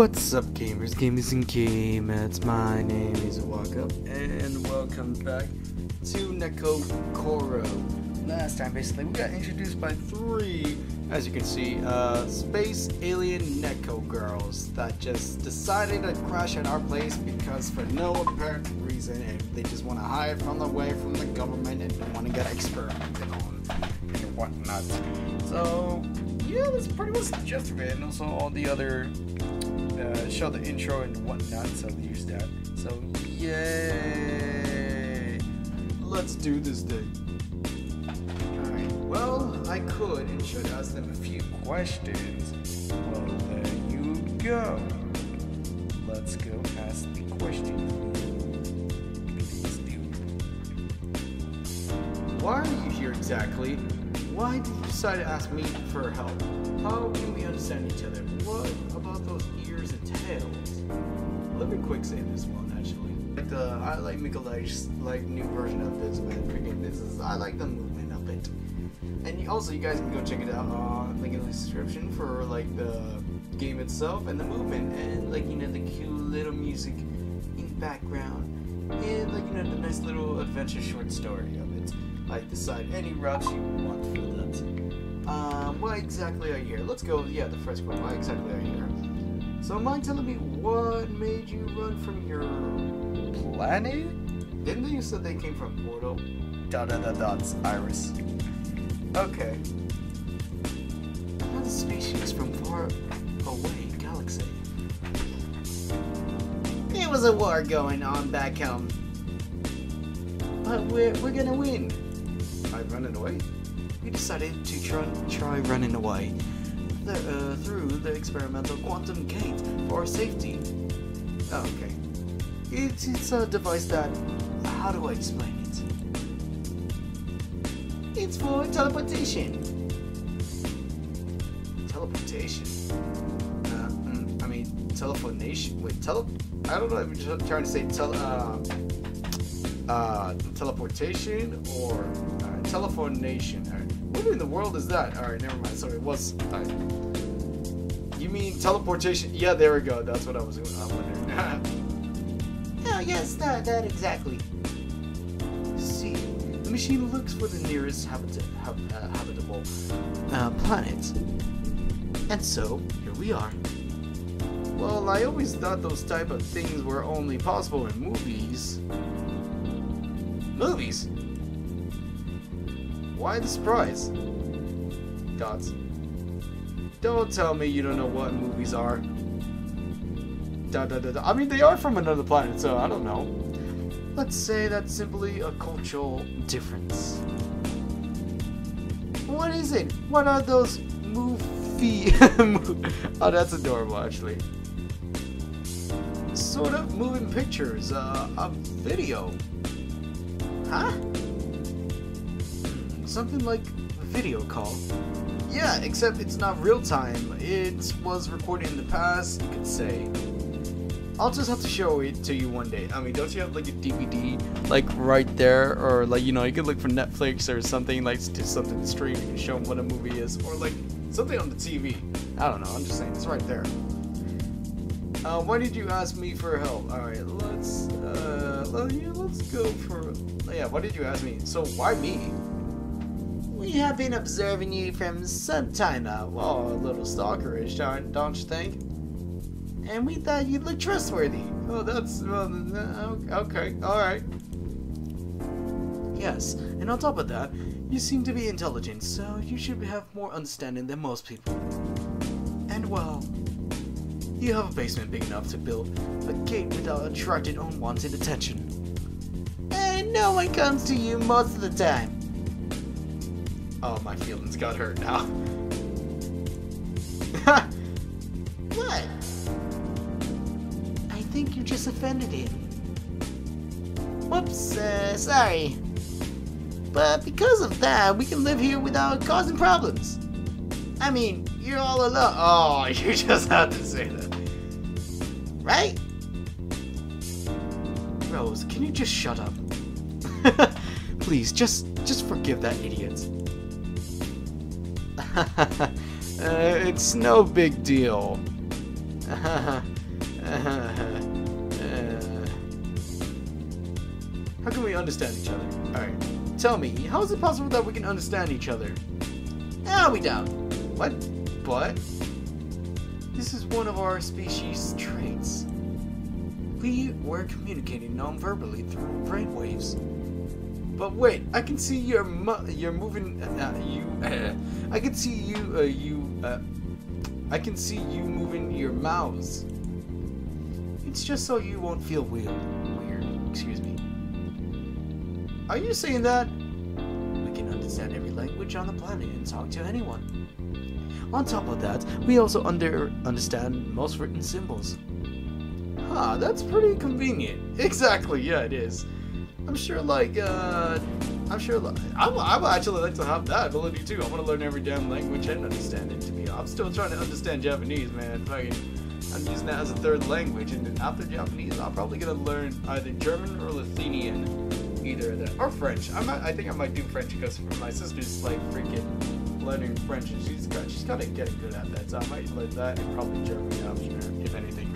What's up, gamers, gamies, and gamettes? My name is Walkup, and welcome back to Nekopara. Last time, basically, we got introduced by three, as you can see, space alien Neko girls that just decided to crash at our place because for no apparent reason, and they just want to hide from the way from the government and want to get experimented on and whatnot. So, yeah, that's pretty much just it, and also all the other show the intro and whatnot, so use that. So yay! Let's do this thing. Alright, well, I could and should ask them a few questions. Well, there you go. Let's go ask the questions. Please do. Why are you here exactly? Why did you decide to ask me for help? How can we understand each other? What about those ears and tails? Let me quick say this one, actually. I like Mikolaj's new version of this, but freaking this is, I like the movement of it. And also, you guys can go check it out on link in the description for the game itself and the movement and the cute little music in the background and the nice little adventure short story of it. Like decide any routes you want for that. Why exactly are you here? Let's go, yeah, the first one. Why exactly are you here? So mind telling me what made you run from your planet? Didn't you say they came from portal? Dots, Iris. Okay. Another species from far away galaxy. There was a war going on back home. But we're gonna win. I running away? We decided to try running away through the experimental quantum gate for safety. Oh, okay. It's a device that... How do I explain it? It's for teleportation. Teleportation? I mean, telephonation? Wait, I don't know if I'm trying to say teleportation or... Telephone Nation. Alright. What in the world is that? Alright, never mind. Sorry, it was. You mean teleportation? Yeah, there we go. That's what I was wondering. Oh, yes, that exactly. See, the machine looks for the nearest habitable planet. And so, here we are. Well, I always thought those type of things were only possible in movies. Movies? Why the surprise? Dots. Don't tell me you don't know what movies are. I mean, they are from another planet, so I don't know. Let's say that's simply a cultural difference. What is it? What are those movie... Oh, that's adorable, actually. Sort of moving pictures, a video. Huh? Something like a video call. Yeah, except it's not real time. It was recorded in the past, you could say. I'll just have to show it to you one day. I mean, don't you have a DVD right there? Or you could look for Netflix or something, do something streaming and show them what a movie is. Or something on the TV. I don't know, I'm just saying, it's right there. Why did you ask me for help? Alright, let's go for... Yeah, why did you ask me? So, why me? We have been observing you from some time now. Well, a little stalkerish, don't you think? And we thought you looked trustworthy. Oh, that's... well, okay, alright. Yes, and on top of that, you seem to be intelligent, so you should have more understanding than most people. And well, you have a basement big enough to build a gate without attracting unwanted attention. And no one comes to you most of the time. Oh, my feelings got hurt now. What? I think you just offended him. Whoops, sorry. But because of that, we can live here without causing problems. I mean, you're all alone. Oh, you just had to say that. Right? Rose, can you just shut up? Please, just forgive that idiot. It's no big deal. How can we understand each other? Alright. Tell me, how is it possible that we can understand each other? Ah, we don't. What? But? This is one of our species' traits. We were communicating non-verbally through brainwaves. But wait, I can see you're moving. I can see you. I can see you moving your mouths. It's just so you won't feel weird. Excuse me. Are you saying that? We can understand every language on the planet and talk to anyone. On top of that, we also understand most written symbols. Huh, that's pretty convenient. Exactly, yeah, it is. I'm sure, like, I would actually like to have that ability, too. I want to learn every damn language and understand it, to be honest. I'm still trying to understand Japanese, man. I'm using that as a third language, and then after Japanese, I'm probably going to learn either German or Lithuanian, either of that, or French. I think I might do French, because my sister's, like, freaking learning French, and she's got to get good at that, so I might learn that, and probably German, if anything.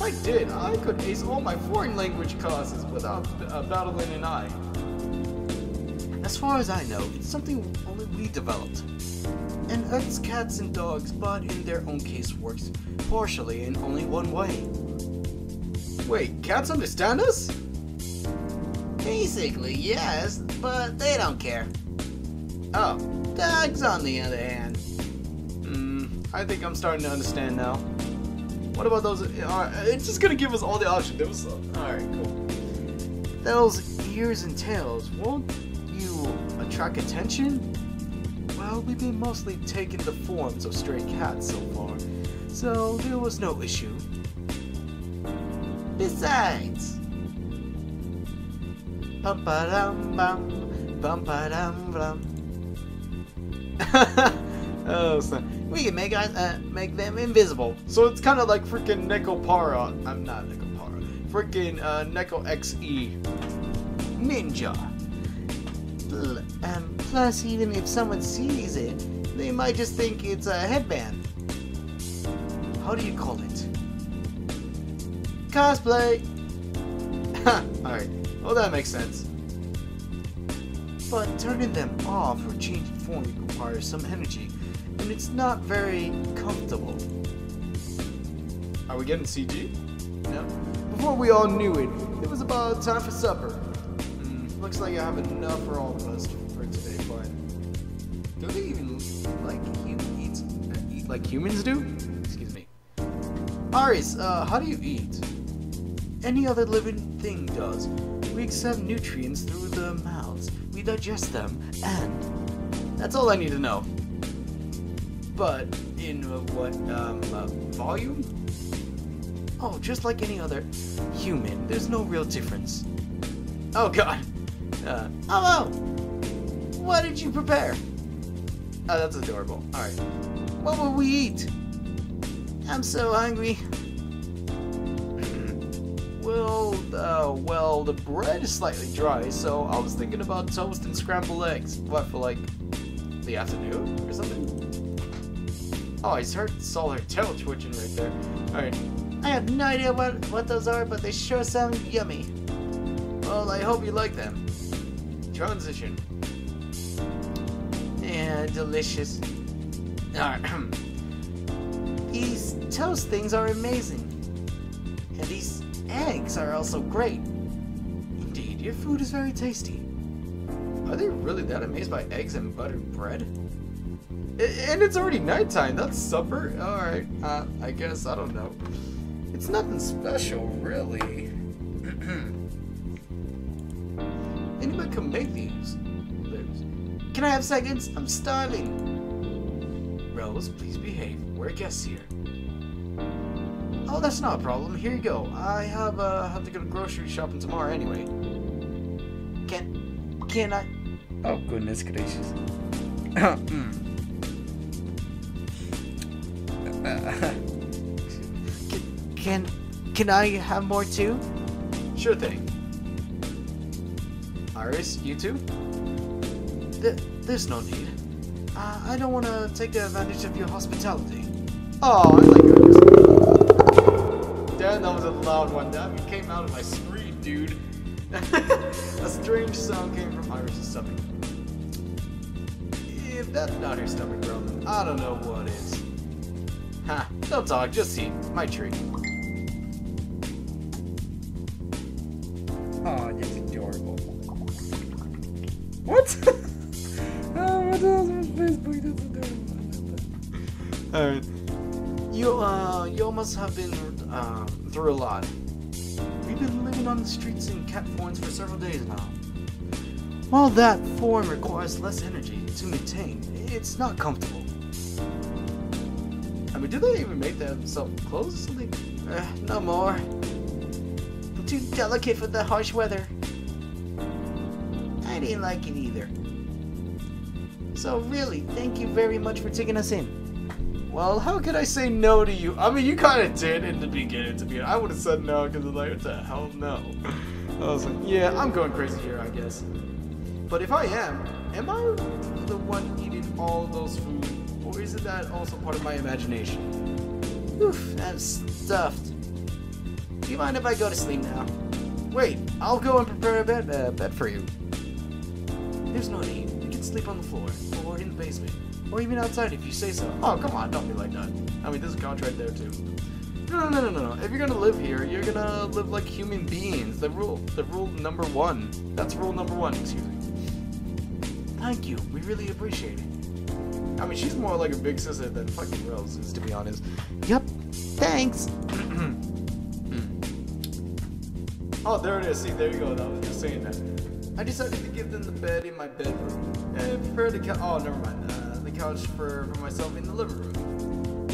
I did. I could ace all my foreign language classes without battling an eye. As far as I know, it's something only we developed. And us cats and dogs, but in their own case, works partially in only one way. Wait, cats understand us? Basically, yes, but they don't care. Oh, dogs on the other hand. I think I'm starting to understand now. What about those? It's just gonna give us all the options. Alright, cool. Those ears and tails, won't you attract attention? Well, we've been mostly taking the forms of stray cats so far, so there was no issue. Besides. Bum ba dum bum, bum ba dum bum. Oh, son. We can make them invisible. So it's kind of like freaking Nekopara. I'm not Nekopara. Freaking Neko XE. Ninja. Plus, even if someone sees it, they might just think it's a headband. How do you call it? Cosplay! Alright. Well, that makes sense. But turning them off or changing form requires some energy. And it's not very comfortable. Are we getting CG? No. Before we all knew it, it was about time for supper. Looks like I have enough for all of us for today, but... Do they even eat like humans do? Excuse me. Aris, how do you eat? Any other living thing does. We accept nutrients through the mouths. We digest them, and... That's all I need to know. But in what volume? Oh, just like any other human. There's no real difference. Oh God. Hello. What did you prepare? Oh, that's adorable. All right. What will we eat? I'm so hungry. Well, the bread is slightly dry, so I was thinking about toast and scrambled eggs. What, for like the afternoon or something? Oh, I saw her tail twitching right there. Alright. I have no idea what those are, but they sure sound yummy. Well, I hope you like them. Transition. Yeah, delicious. Alright. These toast things are amazing. And these eggs are also great. Indeed, your food is very tasty. Are they really that amazed by eggs and buttered bread? And it's already nighttime. That's supper. All right. I guess I don't know. It's nothing special, really. Anybody can make these. Can I have seconds? I'm starving. Rose, please behave. We're guests here. Oh, that's not a problem. Here you go. I have to go to grocery shopping tomorrow anyway. Can I? Oh goodness gracious. Can I have more too? Sure thing. Iris, you too? There's no need. I don't want to take advantage of your hospitality. Oh, I like cookies. Damn, that was a loud one. That came out of my screen, dude. A strange sound came from Iris' stomach. If that's not her stomach growling, I don't know what is. Ha, don't talk, just see. My treat. Aw, that's adorable. What? What else on Facebook that's adorable? Alright. You must have been through a lot. We've been living on the streets in cat forms for several days now. While that form requires less energy to maintain, it's not comfortable. I mean, do they even make themselves clothes or something? No more. I'm too delicate for the harsh weather. I didn't like it either. So really, thank you very much for taking us in. Well, how could I say no to you? I mean, you kind of did in the beginning, to be honest. I would have said no, because I was like, what the hell, no. I was like, yeah, I'm going crazy here, I guess. But if I am I the one eating all those food? Or isn't that also part of my imagination? Oof, I'm stuffed. Do you mind if I go to sleep now? Wait, I'll go and prepare a bed for you. There's no need. You can sleep on the floor, or in the basement, or even outside if you say so. Oh, come on, don't be like that. I mean, there's a contract there, too. No. If you're gonna live here, you're gonna live like human beings. The rule number 1. That's rule number 1, excuse me. Thank you, we really appreciate it. I mean, she's more like a big sister than fucking Rose is, to be honest. Yep, thanks! Oh, there it is, see, there you go, I was just saying that. I decided to give them the bed in my bedroom, and prepare the couch, oh, never mind, the couch for myself in the living room.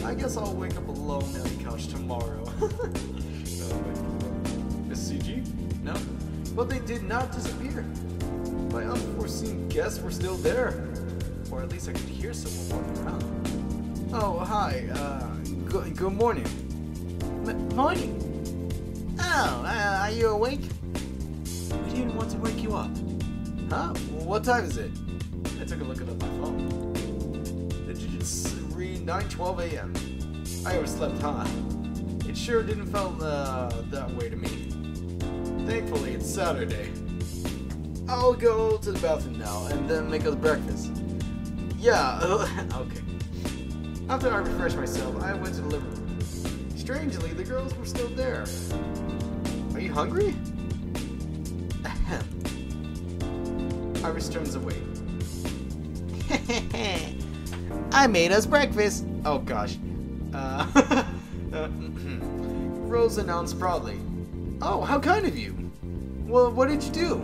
I guess I'll wake up alone on the couch tomorrow. Is CG? No? But they did not disappear. My unforeseen guests were still there. Or at least I could hear someone walking around. Oh, hi. Good morning. Morning? Oh, are you awake? We didn't want to wake you up. Huh? What time is it? I took a look at my phone. Did you just read 9:12 a.m.? I overslept, huh? It sure didn't feel that way to me. Thankfully, it's Saturday. I'll go to the bathroom now, and then make us breakfast. Yeah, okay. After I refreshed myself, I went to the living room. Strangely, the girls were still there. Are you hungry? Ahem. Iris turns away. Hehehe. I made us breakfast. Oh gosh. Rose announced proudly. Oh, how kind of you. Well, what did you do?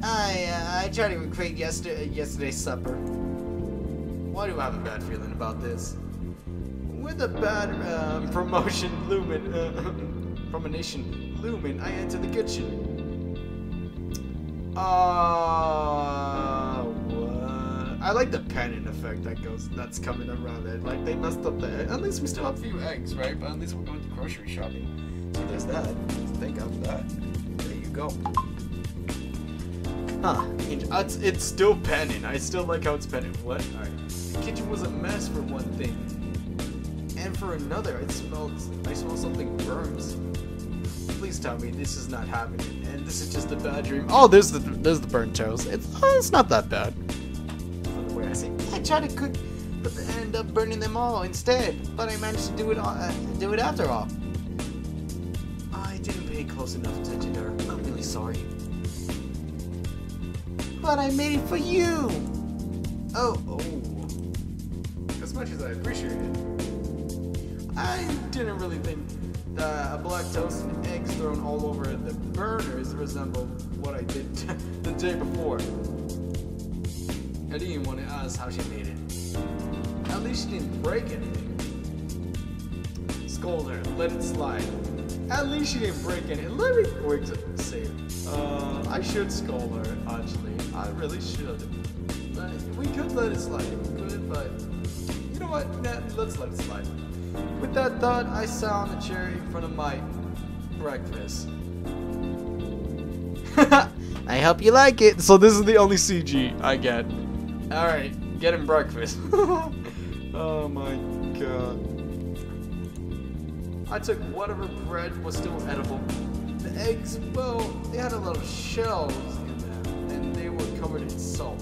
I tried to recreate yesterday's supper. Why do I have a bad feeling about this? With a bad premonition looming, I entered the kitchen. What? I like the panning effect that's coming around it. Like they messed up the. At least we still have a few eggs, right? But at least we're going to grocery shopping. So there's that. Think of that. There you go. Huh, it's still penning. I still like how it's penning. What? Alright. The kitchen was a mess for one thing. And for another, I smell something burns. Please tell me this is not happening. And this is just a bad dream. Oh, there's the burnt toast. It's not that bad. From the way I say, I tried to cook, but I ended up burning them all instead. But I managed to do it after all. I didn't pay close enough attention to her. I'm really sorry. But I made it for you! Oh. As much as I appreciate it, I didn't really think that a black toast and eggs thrown all over the burners resemble what I did the day before. I didn't even want to ask how she made it. At least she didn't break anything. Scold her, let it slide. At least she didn't break anything. Let me quick say it. I should scold her, actually. I really should. But we could let it slide if we could, but you know what? Nah, let's let it slide. With that thought, I sat on a chair in front of my breakfast. I hope you like it. So this is the only CG I get. Alright, getting breakfast. Oh my god. I took whatever bread was still edible. The eggs, well, they had a lot of shells in them, and they were covered in salt.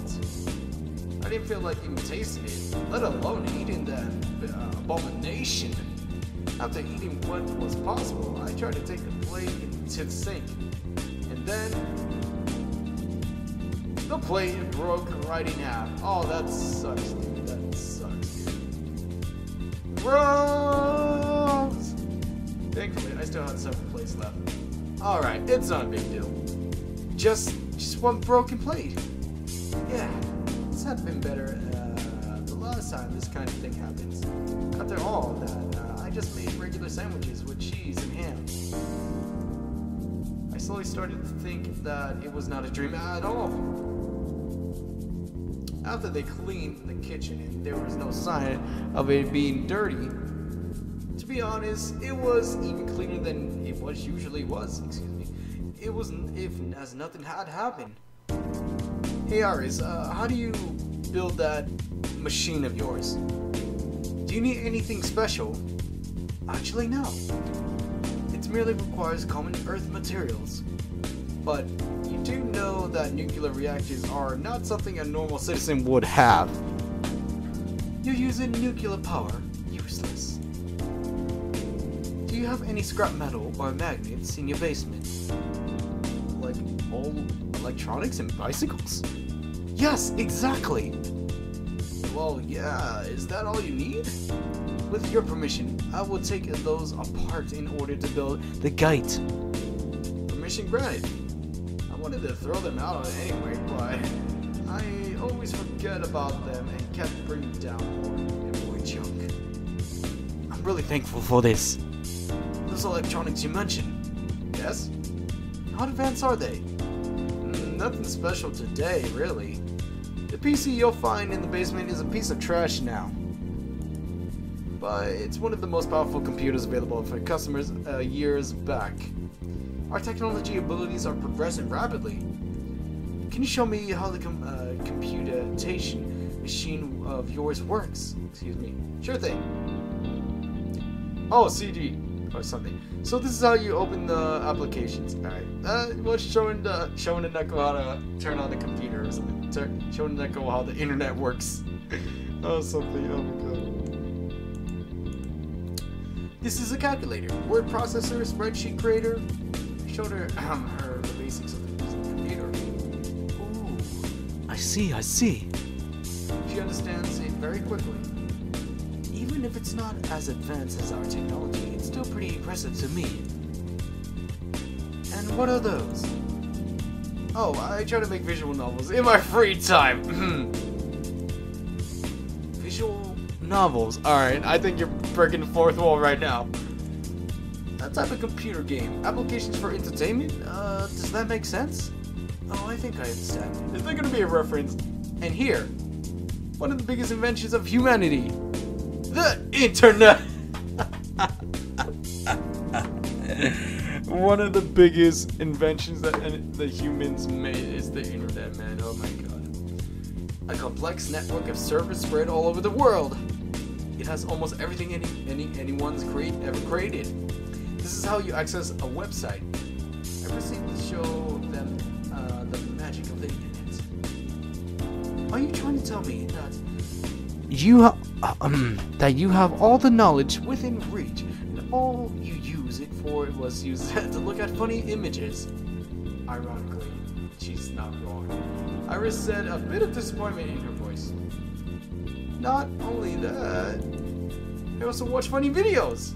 I didn't feel like even tasting it, let alone eating that abomination. After eating what was possible, I tried to take the plate into the sink, and then the plate broke right in half. Oh, that sucks, dude. That sucks, dude. Gross! Thankfully, I still had several plates left. Alright, it's not a big deal. Just one broken plate. Yeah, this had been better the last time this kind of thing happens. After all that, I just made regular sandwiches with cheese and ham. I slowly started to think that it was not a dream at all. After they cleaned the kitchen and there was no sign of it being dirty. To be honest, it was even cleaner than it was usually was, excuse me. It was if as nothing had happened. Hey Aris, how do you build that machine of yours? Do you need anything special? Actually, no. It merely requires common earth materials. But you do know that nuclear reactors are not something a normal citizen would have. You're using nuclear power. Useless. Do you have any scrap metal or magnets in your basement? Like old electronics and bicycles? Yes, exactly! Well, yeah, is that all you need? With your permission, I will take those apart in order to build the gate. Permission granted. I wanted to throw them out anyway, but I always forget about them and kept bringing down more junk. I'm really thankful for this. Those electronics you mentioned, yes? How advanced are they? Nothing special today, really. The PC you'll find in the basement is a piece of trash now. But it's one of the most powerful computers available for customers years back. Our technology abilities are progressing rapidly. Can you show me how the computation machine of yours works? Excuse me. Sure thing. Oh, CD or something. So this is how you open the applications. Alright. That was showing the Neko how to turn on the computer or something. Showing the Neko how the internet works. Oh, something. Oh my god. This is a calculator, word processor, spreadsheet creator. Showed her, her the basics of the computer. Ooh. I see. She understands it very quickly. Even if it's not as advanced as our technology, it's still pretty impressive to me. And what are those? Oh, I try to make visual novels in my free time. Visual novels. Alright, I think you're breaking the fourth wall right now. That type of computer game. Applications for entertainment? Does that make sense? Oh, I think I understand. Is there gonna be a reference? And here, one of the biggest inventions of humanity. The internet! One of the biggest inventions that the humans made is the internet, man. Oh my god. A complex network of servers spread all over the world. It has almost everything anyone's ever created. This is how you access a website. I proceed to show them the magic of the internet. Are you trying to tell me that you have all the knowledge within reach, and all you use it for was used to look at funny images? Ironically, she's not wrong. Iris said a bit of disappointment in her voice. Not only that, they also watch funny videos.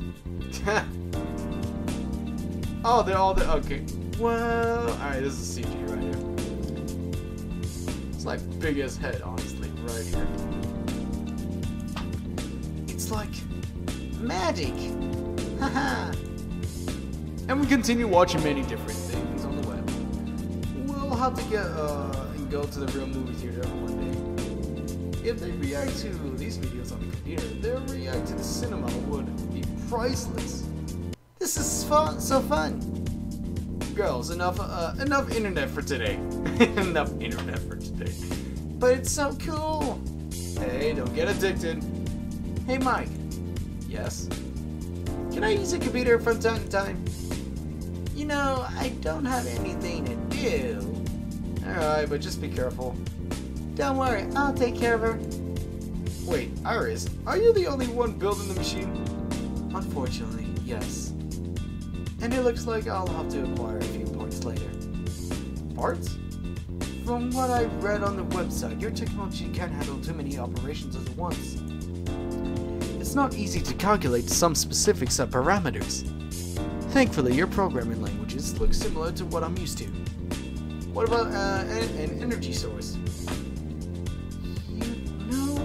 Oh, they're all the okay. Well, alright, this is CG right here. It's like big as head, honestly, right here. It's like magic. Haha. And we continue watching many different things on the web. We'll have to get and go to the real movie theater one day. If they react to these videos on the computer, their react to the cinema would be priceless. This is fun, so fun. Girls, enough internet for today. Enough internet for today. But it's so cool. Hey, don't get addicted. Hey, Mike. Yes? Can Can I use a computer from time to time? You know, I don't have anything to do. Alright, but just be careful. Don't worry, I'll take care of her. Wait, Iris, are you the only one building the machine? Unfortunately, yes. And it looks like I'll have to acquire a few parts later. Parts? From what I've read on the website, your technology can't handle too many operations at once. It's not easy to calculate some specific sub-parameters. Thankfully, your programming languages look similar to what I'm used to. What about an energy source?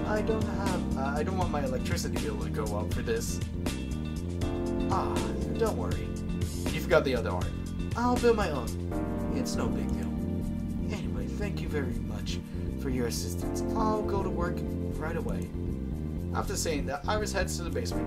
I don't want my electricity bill to go up for this. Ah, don't worry. You forgot the other art. I'll build my own. It's no big deal. Anyway, thank you very much for your assistance. I'll go to work right away. After saying that, Iris heads to the basement.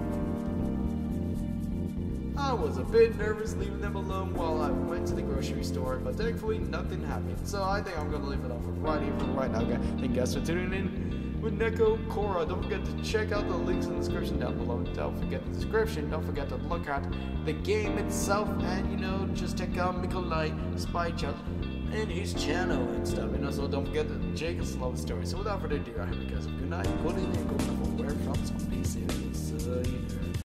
I was a bit nervous leaving them alone while I went to the grocery store, but thankfully nothing happened. So I think I'm gonna leave it off right here for right now, guys. Thank you guys for tuning in. With Nekopara, don't forget to check out the links in the description down below. Don't forget the description. Don't forget to look at the game itself, and just check out Mikolaj Spychal and his channel and stuff. And also don't forget the Jake's Love Story. So without further ado, I hope you guys have a good night. Good evening, go for where from zombie series.